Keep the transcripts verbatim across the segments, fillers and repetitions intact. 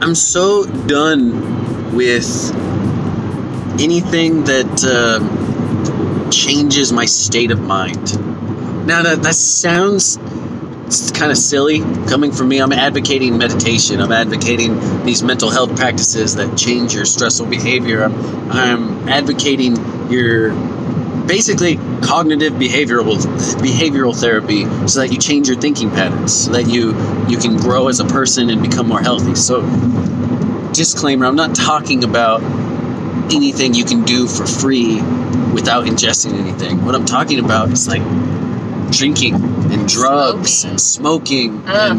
I'm so done with anything that uh, changes my state of mind. Now, that, that sounds kind of silly coming from me. I'm advocating meditation. I'm advocating these mental health practices that change your stressful behavior. I'm, I'm advocating your basically cognitive behavioral behavioral therapy so that you change your thinking patterns, so that you, you can grow as a person and become more healthy. So, disclaimer, I'm not talking about anything you can do for free without ingesting anything. What I'm talking about is like drinking and drugs smoking. and smoking Ugh.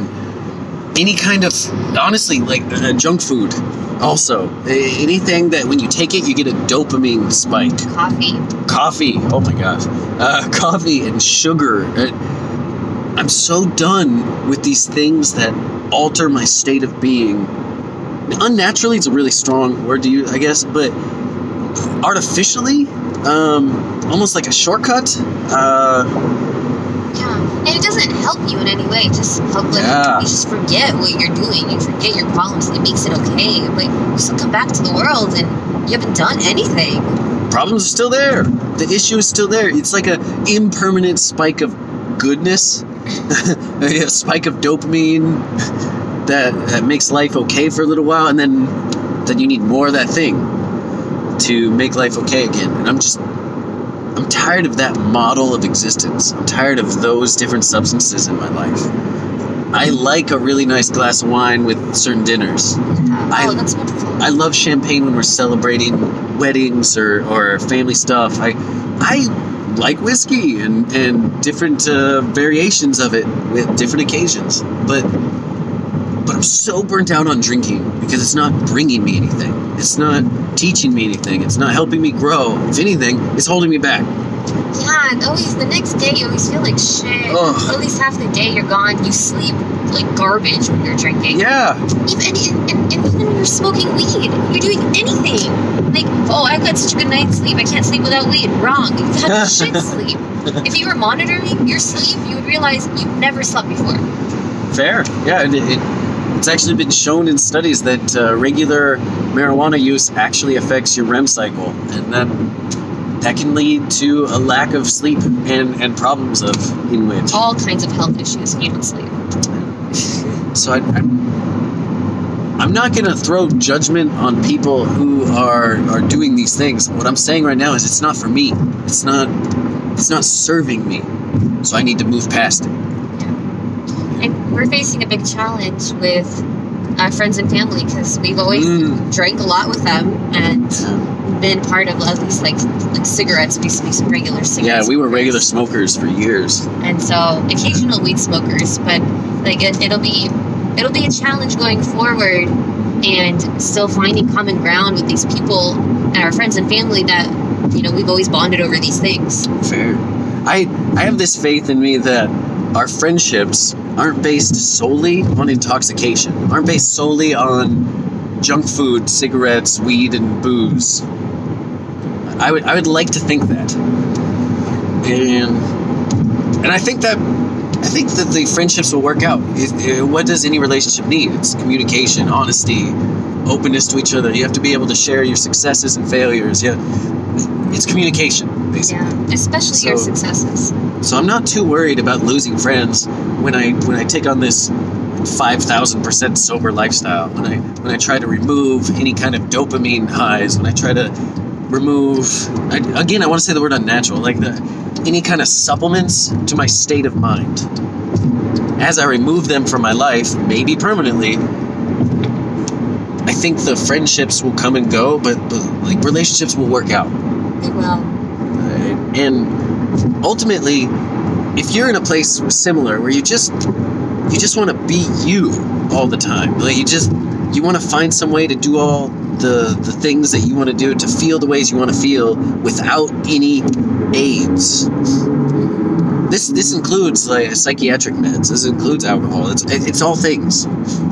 and any kind of, honestly, like uh, junk food. Also, anything that when you take it, you get a dopamine spike. Coffee. Coffee. Oh my gosh. Uh, coffee and sugar. I'm so done with these things that alter my state of being. Unnaturally is a really strong word to use, I guess, but artificially, um, almost like a shortcut. Uh, yeah. And it doesn't help you in any way. Just help, like, yeah. You just forget what you're doing. You forget your problems. It makes it okay. But you still come back to the world and you haven't done anything. Problems are still there. The issue is still there. It's like an impermanent spike of goodness. A spike of dopamine that, that makes life okay for a little while. And then, then you need more of that thing to make life okay again. And I'm just... I'm tired of that model of existence. I'm tired of those different substances in my life. I like a really nice glass of wine with certain dinners. Oh, I, that's wonderful. I love champagne when we're celebrating weddings or, or family stuff. I I like whiskey and, and different uh, variations of it with different occasions. But, but I'm so burnt out on drinking because it's not bringing me anything. It's not... teaching me anything. It's not helping me grow. If anything, it's holding me back. Yeah, and always the next day you always feel like shit. Ugh. At least half the day you're gone. You sleep like garbage when you're drinking. Yeah. Even and, and, and even when you're smoking weed, you're doing anything. Like, oh, I've got such a good night's sleep. I can't sleep without weed. Wrong. You've had shit sleep. If you were monitoring your sleep, you would realize you've never slept before. Fair. Yeah. It, it, It's actually been shown in studies that uh, regular marijuana use actually affects your R E M cycle, and that that can lead to a lack of sleep and, and problems of in which all kinds of health issues if you don't sleep. So I, I'm, I'm not gonna throw judgment on people who are are doing these things. What I'm saying right now is it's not for me. It's not it's not serving me. So I need to move past it. And we're facing a big challenge with our friends and family because we've always mm. drank a lot with them and been part of at least like, like cigarettes. We used to regular cigarettes. Yeah, we were regular smokers for years. And so occasional weed smokers, but like it, it'll be it'll be a challenge going forward and still finding common ground with these people and our friends and family that you know we've always bonded over these things. Fair. I I have this faith in me that our friendships aren't based solely on intoxication, aren't based solely on junk food, cigarettes, weed, and booze. I would I would like to think that. And and I think that I think that the friendships will work out. It, it, what does any relationship need? It's communication, honesty, openness to each other. You have to be able to share your successes and failures. Yeah, it's communication, basically. Yeah, especially so, your successes. So I'm not too worried about losing friends when I when I take on this five thousand percent sober lifestyle. When I when I try to remove any kind of dopamine highs. When I try to remove I, again, I want to say the word unnatural, like the, any kind of supplements to my state of mind. As I remove them from my life, maybe permanently. I think the friendships will come and go, but, but like relationships will work out. They will. Uh, and ultimately, if you're in a place similar where you just you just want to be you all the time, like you just you want to find some way to do all the the things that you want to do, to feel the ways you want to feel without any aids. This this includes like psychiatric meds. This includes alcohol. It's it's all things.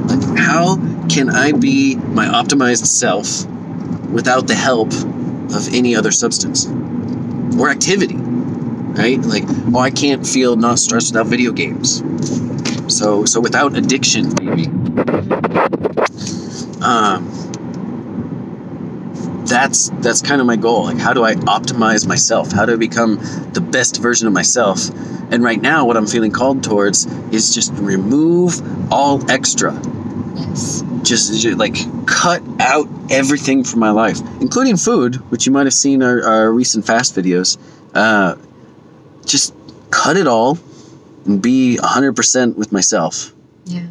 Like, how can I be my optimized self without the help of any other substance or activity? Right? Like, oh, I can't feel not stressed without video games. So so without addiction, maybe. um, that's that's kind of my goal. Like, how do I optimize myself? How do I become the best version of myself? And right now, what I'm feeling called towards is just remove all extra. Yes. Just, just like cut out everything from my life, including food, which you might have seen our, our recent fast videos. Uh, just cut it all and be one hundred percent with myself. Yeah.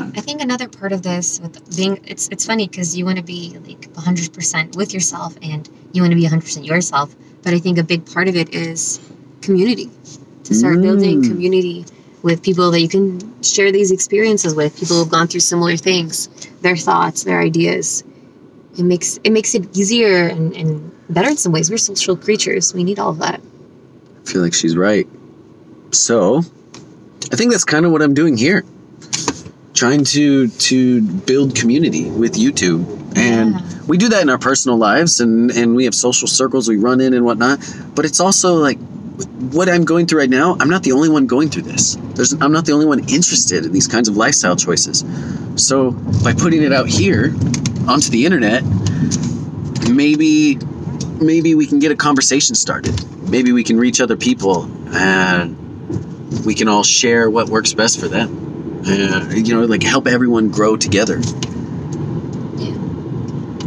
I think another part of this with being, it's, it's funny because you want to be like one hundred percent with yourself and you want to be one hundred percent yourself. But I think a big part of it is community, to start mm. building community with people that you can share these experiences with, people who've gone through similar things, their thoughts, their ideas. It makes it makes it easier and, and better in some ways. We're social creatures. We need all of that. I feel like she's right. So I think that's kind of what I'm doing here. Trying to to build community with YouTube. And yeah. we do that in our personal lives and, and we have social circles we run in and whatnot. But it's also like, what I'm going through right now, I'm not the only one going through this. There's, I'm not the only one interested in these kinds of lifestyle choices. So by putting it out here onto the internet, maybe maybe we can get a conversation started. Maybe we can reach other people and we can all share what works best for them. Uh, you know, like help everyone grow together.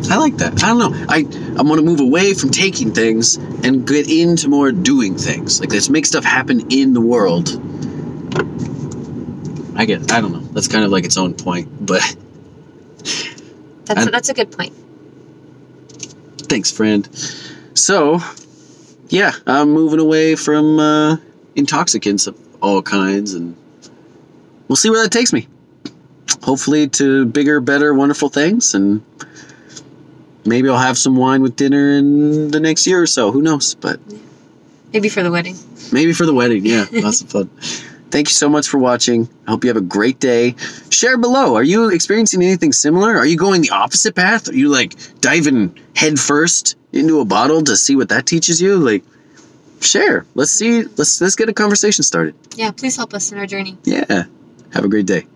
I like that. I don't know. I, I want to move away from taking things and get into more doing things. Like, let's make stuff happen in the world. I get it. I don't know. That's kind of like its own point, but... That's, a, that's a good point. Thanks, friend. So, yeah, I'm moving away from uh, intoxicants of all kinds, and we'll see where that takes me. Hopefully to bigger, better, wonderful things, and... Maybe I'll have some wine with dinner in the next year or so. Who knows? But maybe for the wedding. Maybe for the wedding. Yeah, lots of fun. Thank you so much for watching. I hope you have a great day. Share below. Are you experiencing anything similar? Are you going the opposite path? Are you like diving head first into a bottle to see what that teaches you? Like, share. Let's see. Let's let's get a conversation started. Yeah, please help us in our journey. Yeah. Have a great day.